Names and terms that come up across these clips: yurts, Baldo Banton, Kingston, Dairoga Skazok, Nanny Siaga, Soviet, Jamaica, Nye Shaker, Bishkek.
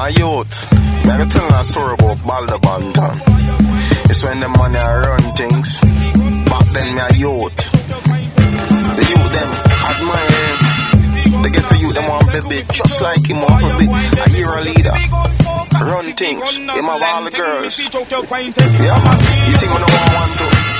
My youth, let me tell you a story about Baldo Banton. It's when the money run things. Back then, my youth, the youth them admire. They get to you, them want baby just like him, want baby. And you're a leader. Run things. Him have all the girls. Yeah, man. You think we don't want to?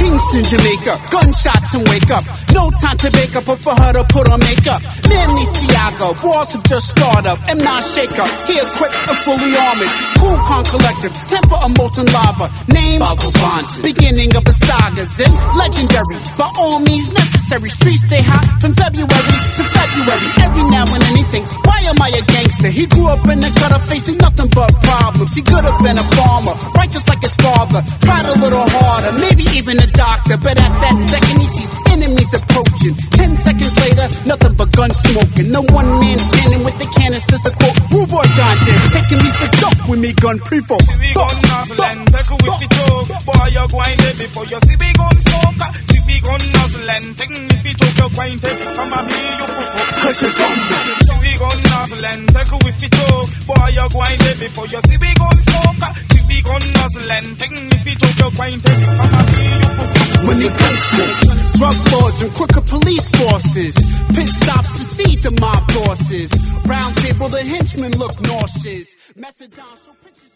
Kingston, Jamaica, gunshots and wake up. No time to make up, but for her to put on makeup. Nanny Siaga, wars have just started up. Nye Shaker, he equipped and fully armored. Cool, calm, collective, temper of molten lava. Name Baldo Banton, beginning of a saga. Zen, legendary, by all means necessary. Streets stay hot from February to February. Every now and then he thinks, why am I a gangster? He grew up in the gutter, facing nothing but problems. He could have been a farmer, right just like his father. Tried a little harder, maybe even a doctor, but at that second he sees enemies approaching. 10 seconds later, nothing but gun smoking. No one man standing with the cannon, sister quote, who boy gone dead, taking me for joke with me gun pre-folk. See me gun nuzzling, take with the joke. Boy, you're grinding before you see me gun smoke. See me gun nuzzling, taking me for joke, you're grinding. Come on, here you put up. Cause you don't know. See me gun nuzzling, take with the joke. Boy, you're grinding before you see me gun smoke. See me gun nuzzling, taking me for joke, you're grinding. Come on, here you put up. When they gun smoke, drug lords and crooked police forces, pit stops to see the mob bosses. Round table, the henchmen look nauseous. Macedon, show pictures.